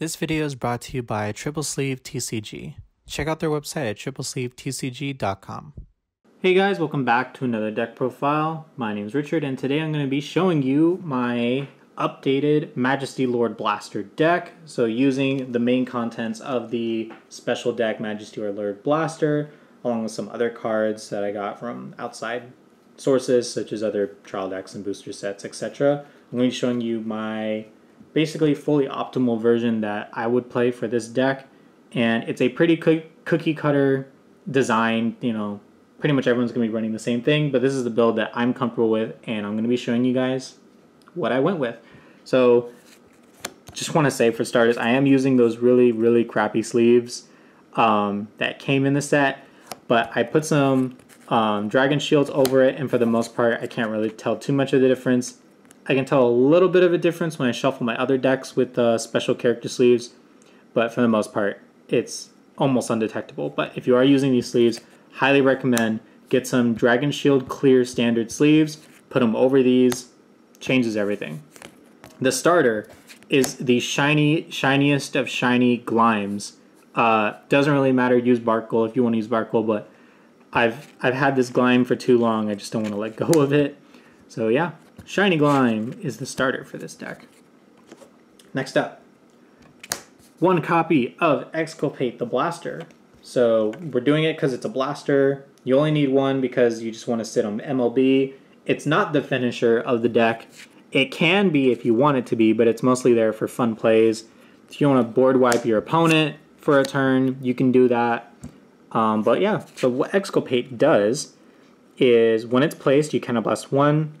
This video is brought to you by Triple Sleeve TCG. Check out their website at TripleSleeveTCG.com. Hey guys, welcome back to another deck profile. My name is Richard, and today I'm going to be showing you my updated Majesty Lord Blaster deck. So using the main contents of the special deck Majesty Lord Blaster, along with some other cards that I got from outside sources, such as other trial decks and booster sets, etc. I'm going to be showing you my basically fully optimal version that I would play for this deck, and it's a pretty cookie cutter design. You know, pretty much everyone's gonna be running the same thing, but this is the build that I'm comfortable with, and I'm gonna be showing you guys what I went with. So just want to say, for starters, I am using those really crappy sleeves that came in the set, but I put some Dragon Shields over it, and for the most part I can't really tell too much of the difference. I can tell a little bit of a difference when I shuffle my other decks with the special character sleeves, but for the most part, it's almost undetectable. But if you are using these sleeves, highly recommend get some Dragon Shield clear standard sleeves, put them over these, changes everything. The starter is the shiniest of shiny Glimes. Doesn't really matter, use Barkle if you want to use Barkle, but I've had this Glime for too long, I just don't want to let go of it. So yeah. Shiny Glime is the starter for this deck. Next up, one copy of Exculpate the Blaster. So we're doing it because it's a blaster. You only need one because you just want to sit on MLB. It's not the finisher of the deck. It can be if you want it to be, but it's mostly there for fun plays. If you want to board wipe your opponent for a turn, you can do that. But yeah, so what Exculpate does is when it's placed, you kind of blast one.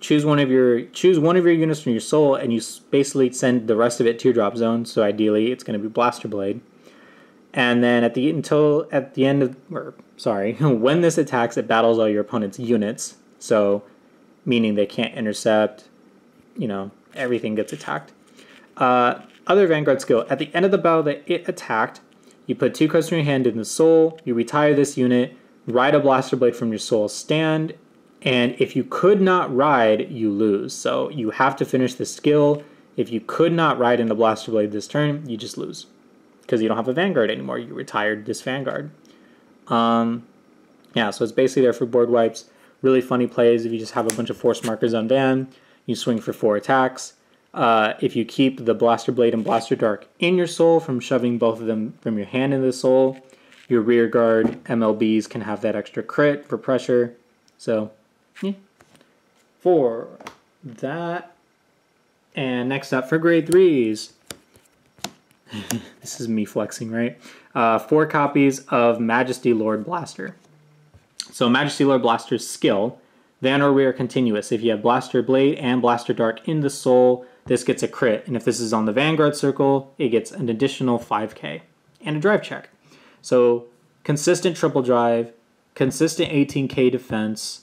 Choose one of your units from your soul, and you basically send the rest of it to your drop zone. So ideally, it's going to be Blaster Blade. And then when this attacks, it battles all your opponent's units. So, meaning they can't intercept. You know, everything gets attacked. Other Vanguard skill: at the end of the battle that it attacked, you put two cards from your hand in the soul. You retire this unit. Ride a Blaster Blade from your soul stand. And if you could not ride, you lose. So you have to finish the skill. If you could not ride into Blaster Blade this turn, you just lose. Because you don't have a Vanguard anymore. You retired this Vanguard. Yeah, so it's basically there for board wipes. Really funny plays if you just have a bunch of force markers on Van. You swing for 4 attacks. If you keep the Blaster Blade and Blaster Dark in your soul from shoving both of them from your hand into the soul, your rear guard MLBs can have that extra crit for pressure. So... yeah. For that, and next up for grade 3s, this is me flexing, right? 4 copies of Majesty Lord Blaster. So Majesty Lord Blaster's skill, van or rear continuous. If you have Blaster Blade and Blaster Dark in the soul, this gets a crit, and if this is on the Vanguard circle, it gets an additional 5k and a drive check. So consistent triple drive, consistent 18k defense,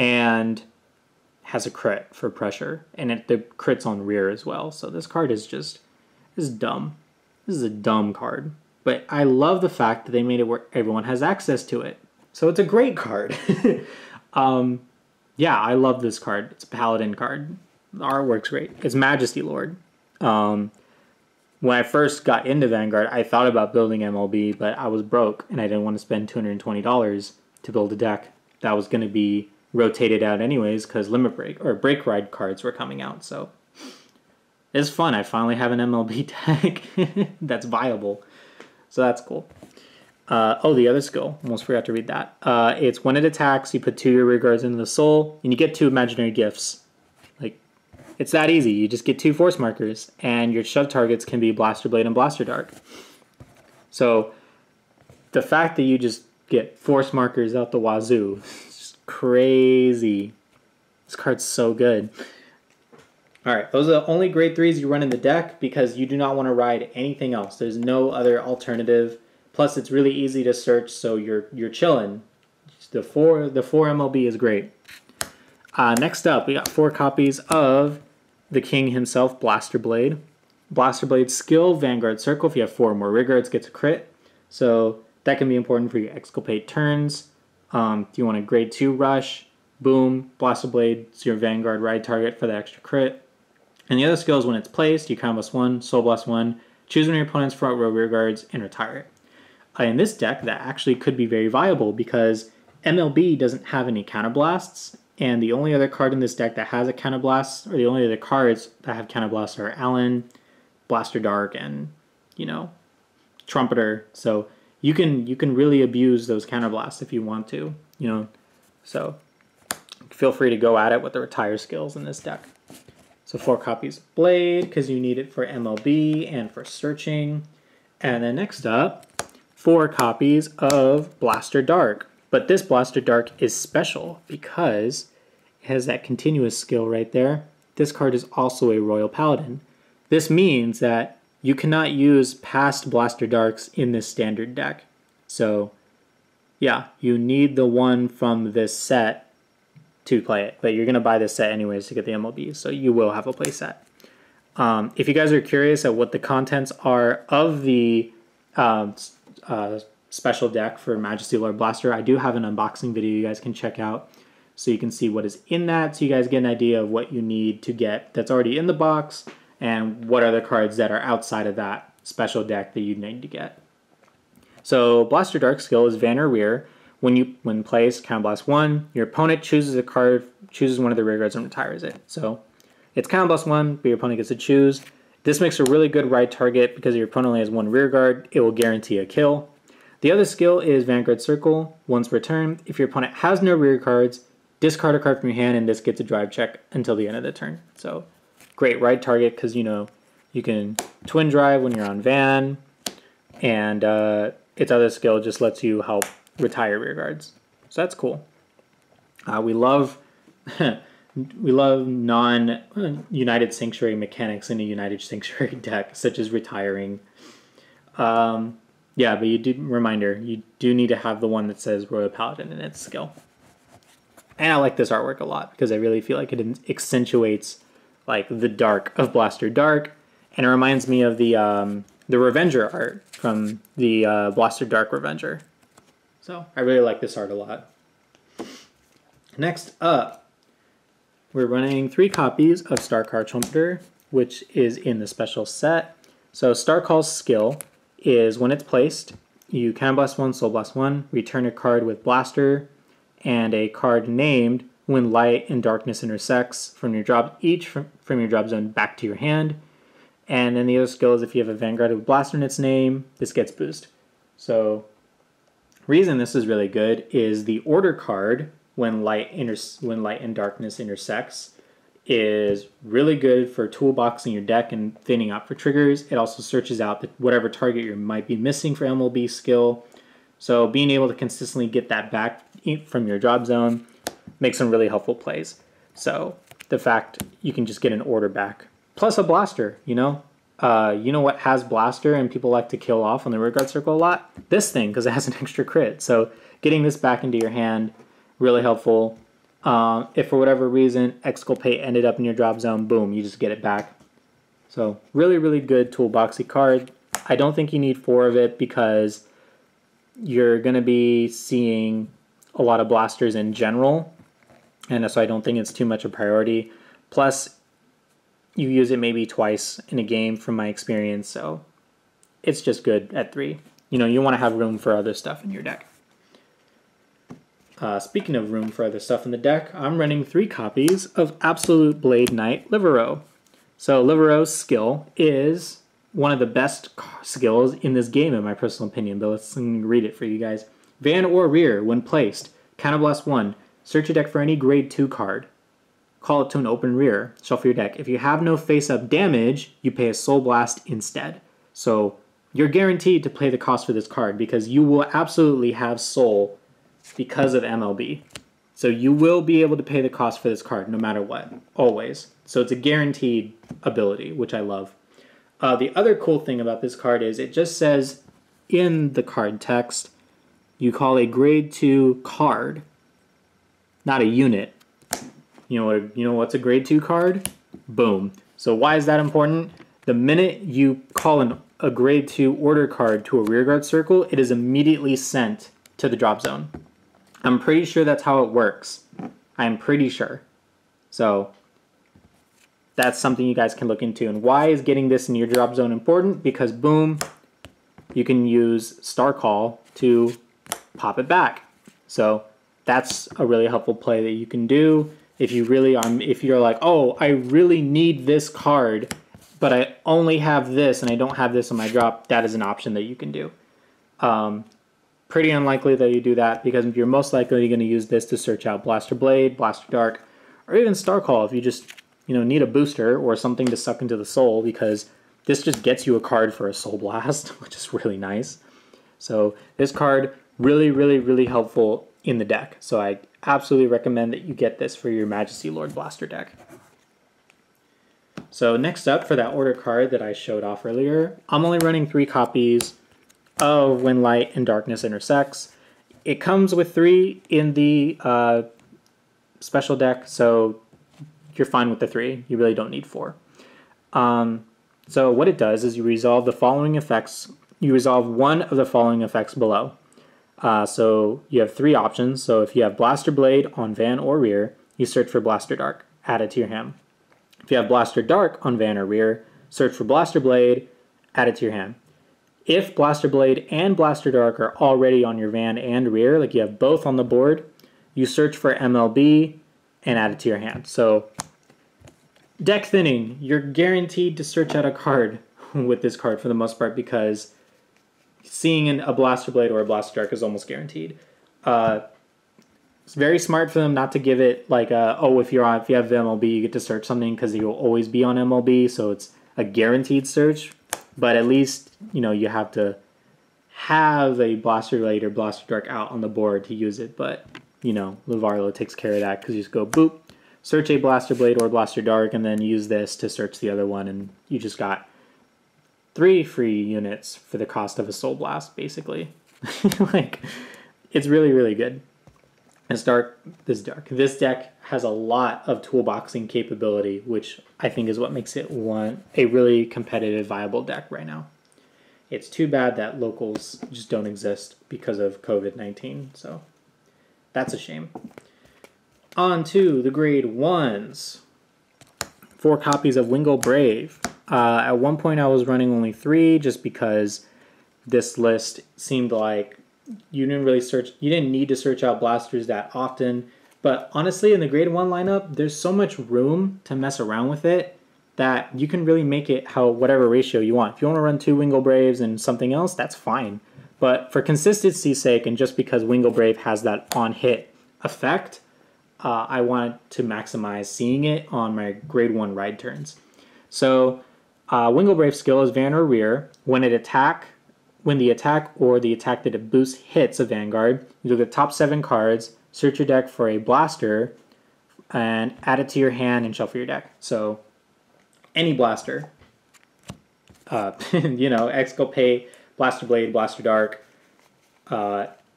and has a crit for pressure, and the crit's on rear as well. So this card is just, this is dumb. This is a dumb card, but I love the fact that they made it where everyone has access to it. So it's a great card. Yeah, I love this card. It's a Paladin card. The artwork's great. It's Majesty Lord. When I first got into Vanguard, I thought about building MLB, but I was broke and I didn't want to spend $220 to build a deck that was going to be rotated out anyways, because limit break or break ride cards were coming out. So it's fun. I finally have an MLB deck that's viable. So that's cool. Oh, the other skill. Almost forgot to read that. It's when it attacks, you put 2 of your rear guards into the soul, and you get 2 imaginary gifts. Like, it's that easy. You just get 2 force markers, and your shove targets can be Blaster Blade and Blaster Dark. So the fact that you just get force markers out the wazoo, crazy. This card's so good. Alright, those are the only grade 3s you run in the deck because you do not want to ride anything else. There's no other alternative. Plus it's really easy to search, so you're chilling. The four MLB is great. Next up, we got 4 copies of the King himself, Blaster Blade. Blaster Blade skill, Vanguard Circle. If you have 4 or more rear guards, gets a crit. So that can be important for your Exculpate turns. If you want a grade 2 rush, boom, Blaster Blade, so your Vanguard ride target for the extra crit. And the other skill is when it's placed, you combos one, soul blast one, choose one of your opponent's front row rear guards, and retire it. In this deck, that actually could be very viable because MLB doesn't have any counterblasts, and the only other card in this deck that has a counterblast, or the only other cards that have counterblasts are Allen, Blaster Dark, and, you know, Trumpeter. So you can really abuse those counterblasts if you want to, you know. So feel free to go at it with the retire skills in this deck. So 4 copies of Blade, because you need it for MLB and for searching. And then next up, 4 copies of Blaster Dark. But this Blaster Dark is special because it has that continuous skill right there. This card is also a Royal Paladin. This means that you cannot use past Blaster Darks in this standard deck. So yeah, you need the one from this set to play it, but you're going to buy this set anyways to get the MLB, so you will have a play set. If you guys are curious at what the contents are of the special deck for Majesty Lord Blaster, I do have an unboxing video you guys can check out so you can see what is in that, so you guys get an idea of what you need to get that's already in the box and what are the cards that are outside of that special deck that you need to get. So Blaster Dark skill is Vanner Rear. When placed, counterblast one. Your opponent chooses a card, chooses one of the rear guards, and retires it. So it's counterblast one, but your opponent gets to choose. This makes a really good ride target because your opponent only has one rear guard. It will guarantee a kill. The other skill is Vanguard Circle. Once per turn, if your opponent has no rear guards, discard a card from your hand, and this gets a drive check until the end of the turn. So great ride target because, you know, you can twin drive when you're on Van, and its other skill just lets you help retire rear guards, so that's cool. We love non-United Sanctuary mechanics in a United Sanctuary deck, such as retiring. Yeah, but you do, reminder, you do need to have the one that says Royal Paladin in its skill. And I like this artwork a lot because I really feel like it accentuates like the dark of Blaster Dark, and it reminds me of the Revenger art from the Blaster Dark Revenger. So I really like this art a lot. Next up, we're running 3 copies of Star Card Trumpeter, which is in the special set. So Star Call's skill is when it's placed, you counterblast one, soul blast one, return a card with Blaster and a card named When Light and Darkness Intersects from your drop, each from your drop zone back to your hand. And then the other skill is if you have a Vanguard with Blaster in its name, this gets boost. So reason this is really good is the order card, when light and darkness intersects, is really good for toolboxing your deck and thinning out for triggers. It also searches out whatever target you might be missing for MLB skill. So being able to consistently get that back from your drop zone makes some really helpful plays. So the fact you can just get an order back, plus a Blaster, you know. You know what has Blaster and people like to kill off on the rear guard circle a lot? This thing, because it has an extra crit. So getting this back into your hand, really helpful. If for whatever reason Exculpate ended up in your drop zone, boom, you just get it back. So really, really good toolboxy card. I don't think you need 4 of it because you're going to be seeing a lot of Blasters in general, and so I don't think it's too much a priority. Plus, you use it maybe twice in a game from my experience, so it's just good at 3. You know, you want to have room for other stuff in your deck. Speaking of room for other stuff in the deck, I'm running 3 copies of Absolute Blade Knight Livarot. So Livarot's skill is one of the best skills in this game, in my personal opinion, but let's read it for you guys. Van or rear, when placed, counterblast 1, search your deck for any grade 2 card. Call it to an open rear, shuffle your deck. If you have no face-up damage, you pay a soul blast instead. So you're guaranteed to pay the cost for this card because you will absolutely have soul because of MLB. So you will be able to pay the cost for this card no matter what, always. So it's a guaranteed ability, which I love. The other cool thing about this card is it just says in the card text, you call a grade 2 card, not a unit. You know what's a grade 2 card? Boom. So why is that important? The minute you call a grade 2 order card to a rearguard circle, it is immediately sent to the drop zone. I'm pretty sure that's how it works. I'm pretty sure. So that's something you guys can look into. And why is getting this in your drop zone important? Because boom, you can use Star Call to pop it back. So that's a really helpful play that you can do if you really are, if you're like, oh, I really need this card, but I only have this and I don't have this in my drop. That is an option that you can do. Pretty unlikely that you do that, because you're most likely going to use this to search out Blaster Blade, Blaster Dark, or even Star Call if you just, you know, need a booster or something to suck into the soul, because this just gets you a card for a soul blast, which is really nice. So this card really, really, really helpful in the deck. So I absolutely recommend that you get this for your Majesty Lord Blaster deck. So next up, for that order card that I showed off earlier, I'm only running 3 copies of When Light and Darkness Intersects. It comes with 3 in the special deck, so you're fine with the 3. You really don't need 4. So what it does is you resolve the following effects. You resolve one of the following effects below. So you have 3 options. So if you have Blaster Blade on van or rear, you search for Blaster Dark, add it to your hand. If you have Blaster Dark on van or rear, search for Blaster Blade, add it to your hand. If Blaster Blade and Blaster Dark are already on your van and rear, like you have both on the board, you search for MLB and add it to your hand. So deck thinning, you're guaranteed to search out a card with this card for the most part, because seeing a Blaster Blade or a Blaster Dark is almost guaranteed. It's very smart for them not to give it like, oh, if you have MLB, you get to search something, because you'll always be on MLB, so it's a guaranteed search. But at least, you know, you have to have a Blaster Blade or Blaster Dark out on the board to use it. But, you know, Livarot takes care of that, because you just go boop, search a Blaster Blade or Blaster Dark, and then use this to search the other one. And you just got 3 free units for the cost of a Soul Blast, basically. Like, it's really, really good. This deck has a lot of toolboxing capability, which I think is what makes it a really competitive, viable deck right now. It's too bad that locals just don't exist because of COVID-19, so that's a shame. On to the grade 1s. 4 copies of Wingal Brave. At one point I was running only 3 just because this list seemed like you didn't need to search out blasters that often, but honestly in the grade 1 lineup there's so much room to mess around with it that you can really make it whatever ratio you want. If you want to run 2 Wingal Braves and something else, that's fine, but for consistency's sake and just because Wingal Brave has that on hit effect, I want to maximize seeing it on my grade 1 ride turns. So Wingal Brave skill is van or rear. When the attack or the attack that it boosts hits a vanguard, you look at the top 7 cards, search your deck for a blaster, and add it to your hand and shuffle your deck. So, any blaster. You know, Exculpate, Blaster Blade, Blaster Dark.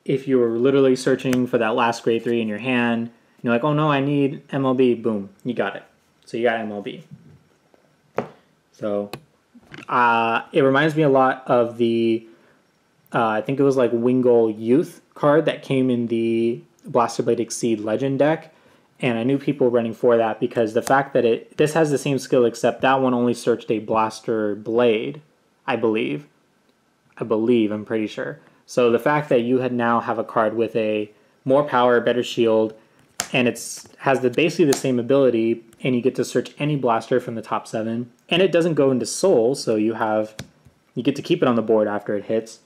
If you were literally searching for that last grade 3 in your hand, you're like, oh no, I need MLB, boom, you got it. So you got MLB. So, it reminds me a lot of the, I think it was like Wingal Youth card that came in the Blaster Blade Exceed Legend deck, and I knew people running for that because the fact that this has the same skill, except that one only searched a Blaster Blade, I believe, I'm pretty sure. So the fact that you now have a card with a more power, better shield, and it has basically the same ability, and you get to search any blaster from the top 7, and it doesn't go into soul, so you get to keep it on the board after it hits.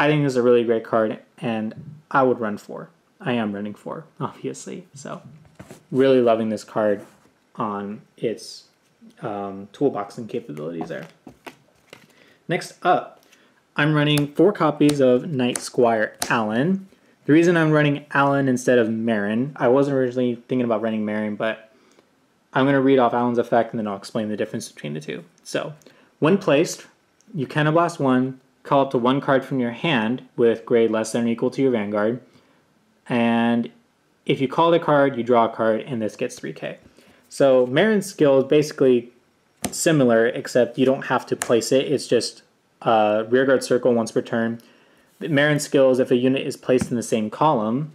I think this is a really great card, and I would run 4. I am running 4, obviously. So really loving this card on its toolboxing capabilities there. Next up, I'm running 4 copies of Night Squire Allen. The reason I'm running Allen instead of Marin, I wasn't originally thinking about running Marin, but I'm going to read off Allen's effect and then I'll explain the difference between the 2. So, when placed, you counterblast 1, call up to 1 card from your hand with grade less than or equal to your vanguard, and if you call the card, you draw a card, and this gets 3k. So, Marin's skill is basically similar, except you don't have to place it, it's just rearguard circle once per turn. Marin's skill is if a unit is placed in the same column,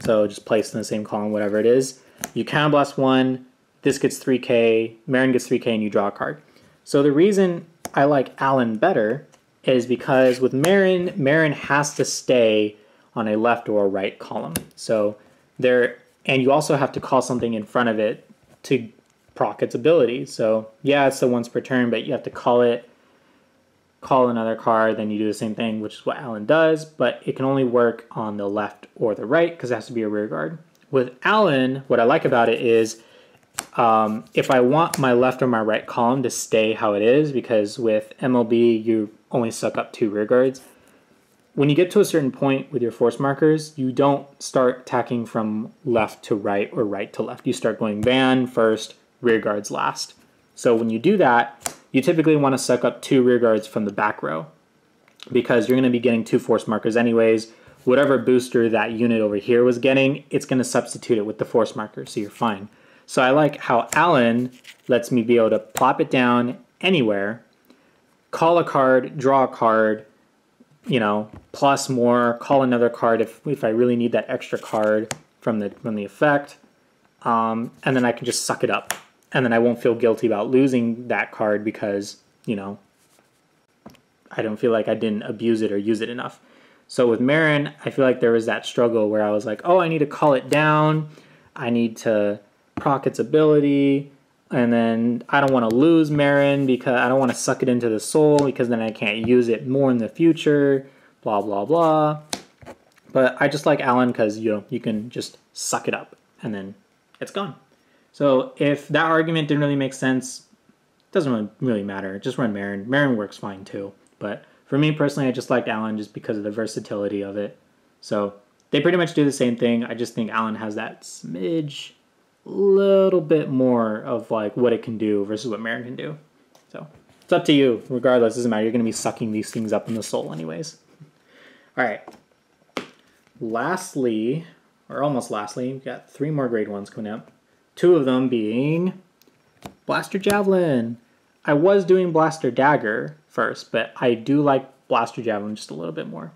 so just placed in the same column, whatever it is, you counterblast 1, this gets 3k, Marin gets 3k, and you draw a card. So the reason I like Allen better is because with Marin, Marin has to stay on a left or a right column. So there, and you also have to call something in front of it to proc its ability. So yeah, it's the once per turn, but you have to call it, call another card, then you do the same thing, which is what Allen does, but it can only work on the left or the right because it has to be a rear guard. With Allen, what I like about it is if I want my left or my right column to stay how it is, because with MLB you only suck up 2 rear guards. When you get to a certain point with your force markers, you don't start attacking from left to right or right to left. You start going van first, rear guards last. So when you do that, you typically want to suck up 2 rear guards from the back row because you're going to be getting 2 force markers anyways. Whatever booster that unit over here was getting, it's going to substitute it with the force marker, so you're fine. So I like how Allen lets me be able to plop it down anywhere, call a card, draw a card, you know, plus more, call another card if I really need that extra card from the effect, and then I can just suck it up. And then I won't feel guilty about losing that card because, you know, I don't feel like I didn't abuse it or use it enough. So with Marin, I feel like there was that struggle where I was like, oh, I need to call it down, I need to proc its ability, and then I don't want to lose Marin because I don't want to suck it into the soul because then I can't use it more in the future, blah, blah, blah. But I just like Allen because, you know, you can just suck it up and then it's gone. So if that argument didn't really make sense, it doesn't really matter. Just run Marin. Marin works fine too. But for me personally, I just liked Allen just because of the versatility of it. So they pretty much do the same thing. I just think Allen has that smidge, little bit more of like what it can do versus what Marin can do. So it's up to you. Regardless, doesn't matter. You're going to be sucking these things up in the soul anyways. All right. Lastly, or almost lastly, we've got 3 more grade 1s coming up. 2 of them being Blaster Javelin. I was doing Blaster Dagger first, but I do like Blaster Javelin just a little bit more.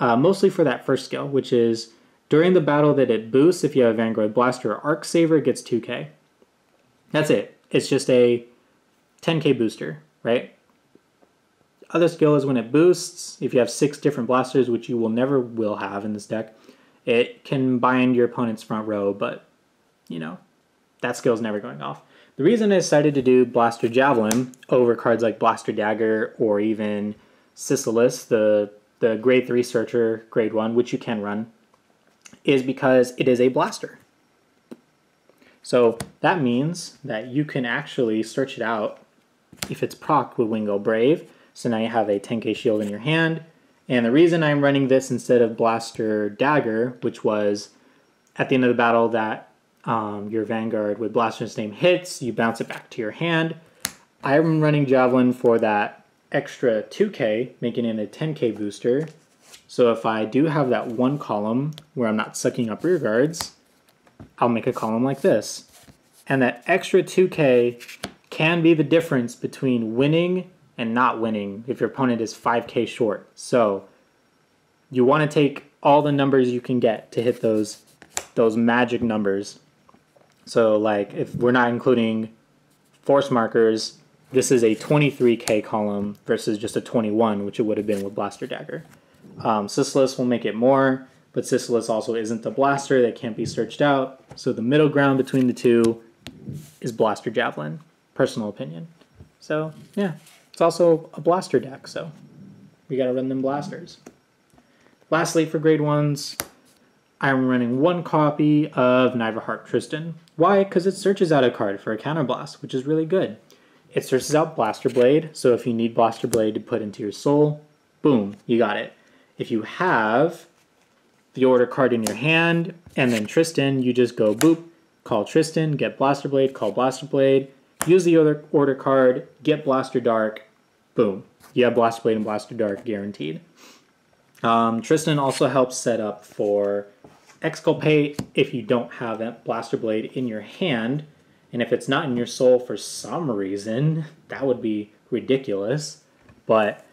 Mostly for that first skill, which is during the battle that it boosts, if you have a Vanguard Blaster or Arc Saver, it gets 2k. That's it. It's just a 10k booster, right? Other skill is when it boosts, if you have 6 different blasters, which you will never will have in this deck, it can bind your opponent's front row, but, you know, that skill is never going off. The reason I decided to do Blaster Javelin over cards like Blaster Dagger or even Sicilus, the grade 3 searcher, grade 1, which you can run, is because it is a blaster. So that means that you can actually search it out if it's proc with Wingal Brave. So now you have a 10k shield in your hand. And the reason I'm running this instead of Blaster Dagger, which was at the end of the battle that your Vanguard with Blaster's name hits, you bounce it back to your hand. I'm running Javelin for that extra 2k, making it a 10k booster. So if I do have that one column where I'm not sucking up rear guards, I'll make a column like this. And that extra 2k can be the difference between winning and not winning if your opponent is 5k short. So you want to take all the numbers you can get to hit those magic numbers. So like if we're not including force markers, this is a 23k column versus just a 21, which it would have been with Blaster Dagger. Sicilus will make it more, but Sicilus also isn't the blaster that can't be searched out. So the middle ground between the two is Blaster Javelin, personal opinion. So yeah, it's also a blaster deck, so we gotta run them blasters. Lastly, for grade 1s, I'm running 1 copy of Nehalem Heart Tristan. Why? Because it searches out a card for a counterblast, which is really good. It searches out Blaster Blade, so if you need Blaster Blade to put into your soul, boom, you got it. If you have the order card in your hand and then Tristan, you just go boop, call Tristan, get Blaster Blade, call Blaster Blade, use the other order card, get Blaster Dark, boom. You have Blaster Blade and Blaster Dark guaranteed. Tristan also helps set up for Exculpate if you don't have that Blaster Blade in your hand, and if it's not in your soul for some reason, that would be ridiculous, but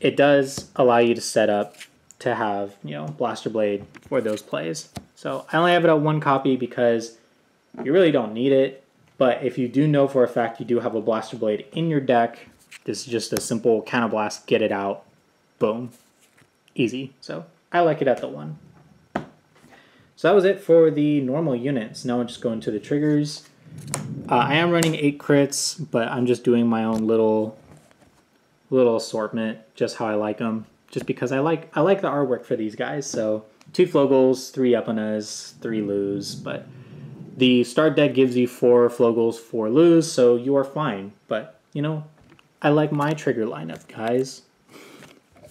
it does allow you to set up to have, you know, Blaster Blade for those plays. So I only have it at 1 copy because you really don't need it. But if you do know for a fact you do have a Blaster Blade in your deck, this is just a simple counterblast, get it out, boom. Easy. So I like it at the 1. So that was it for the normal units. Now I'm just going to the triggers. I am running 8 crits, but I'm just doing my own little assortment, just how I like them. Just because I like the artwork for these guys. So 2 Flogels, 3 Epinas, 3 Lus, but the start deck gives you 4 Flogels, 4 Lus, so you are fine. But, you know, I like my trigger lineup, guys.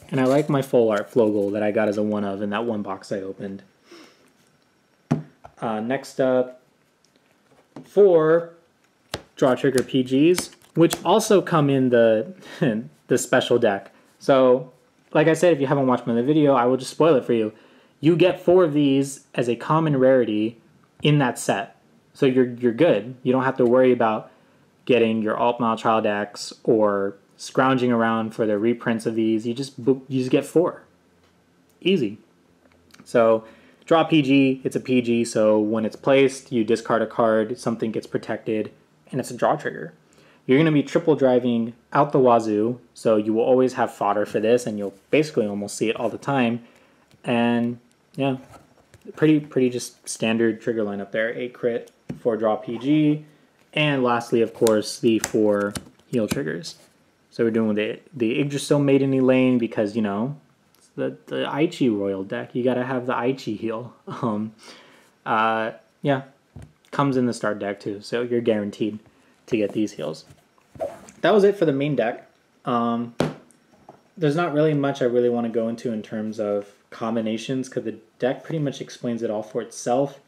And I like my full art Flogel that I got as a 1 of in that one box I opened. Next up, 4 draw trigger PGs, which also come in the special deck. So, like I said, if you haven't watched my other video, I will just spoil it for you. You get 4 of these as a common rarity in that set. So you're good. You don't have to worry about getting your Altmile Trial decks or scrounging around for the reprints of these. You just get 4. Easy. So draw PG, it's a PG, so when it's placed, you discard a card, something gets protected, and it's a draw trigger. You're going to be triple driving out the wazoo, so you will always have fodder for this, and you'll basically almost see it all the time. And yeah, pretty just standard trigger lineup there. 8 crit, 4 draw PG, and lastly, of course, the 4 heal triggers. So we're doing the Yggdrasil Maiden Elaine because, you know, it's the Aichi Royal deck. You got to have the Aichi heal. Yeah, comes in the start deck too, so you're guaranteed to get these heals. That was it for the main deck. There's not really much I really want to go into in terms of combinations because the deck pretty much explains it all for itself.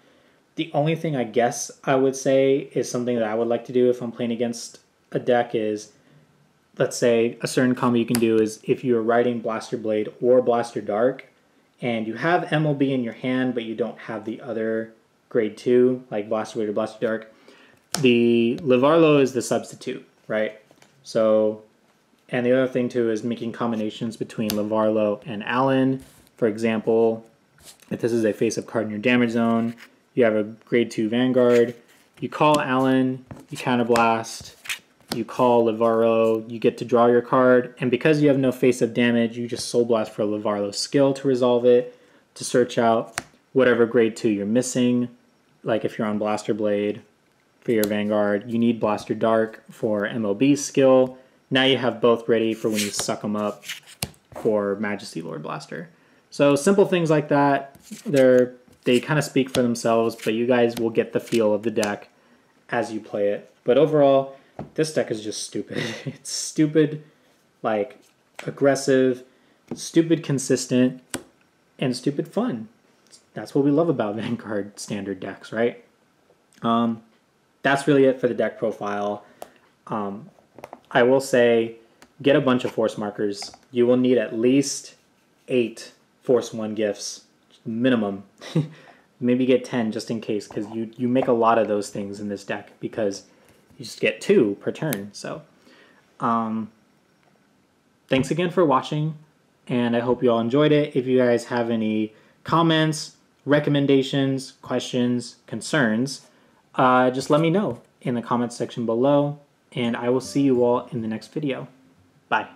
The only thing I guess I would say is something that I would like to do if I'm playing against a deck is, let's say a certain combo you can do is if you're riding Blaster Blade or Blaster Dark and you have MLB in your hand but you don't have the other grade 2 like Blaster Blade or Blaster Dark, the Livarot is the substitute, right? So, and the other thing too is making combinations between Livarot and Allen. For example, if this is a face-up card in your damage zone, you have a grade 2 Vanguard, you call Allen, you counterblast, you call Livarot, you get to draw your card, and because you have no face-up damage, you just Soul Blast for a Livarot skill to resolve it, to search out whatever grade 2 you're missing. Like if you're on Blaster Blade for your Vanguard, you need Blaster Dark for MLB skill. Now you have both ready for when you suck them up for Majesty Lord Blaster. So simple things like that, they kind of speak for themselves, but you guys will get the feel of the deck as you play it. But overall, this deck is just stupid. It's stupid, like aggressive, stupid consistent, and stupid fun. That's what we love about Vanguard standard decks, right? That's really it for the deck profile. I will say, get a bunch of force markers. You will need at least 8 force 1 gifts, minimum. Maybe get 10 just in case, because you make a lot of those things in this deck because you just get 2 per turn. So thanks again for watching, and I hope you all enjoyed it. If you guys have any comments, recommendations, questions, concerns, just let me know in the comments section below, and I will see you all in the next video. Bye.